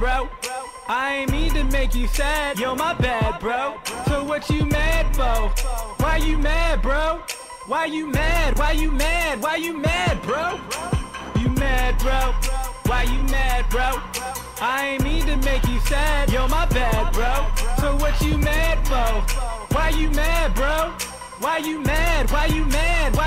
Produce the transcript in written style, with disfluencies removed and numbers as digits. bro. I ain't mean to make you sad, yo, my bad, bro. So what you mad for? Why you mad, bro? Why you mad? Why you mad? Why you mad, bro? You mad, bro? Why you mad, bro? I ain't mean to make you sad, yo, my bad, bro. So what you mad for? Why you mad, bro? Why you mad? Why you mad? Why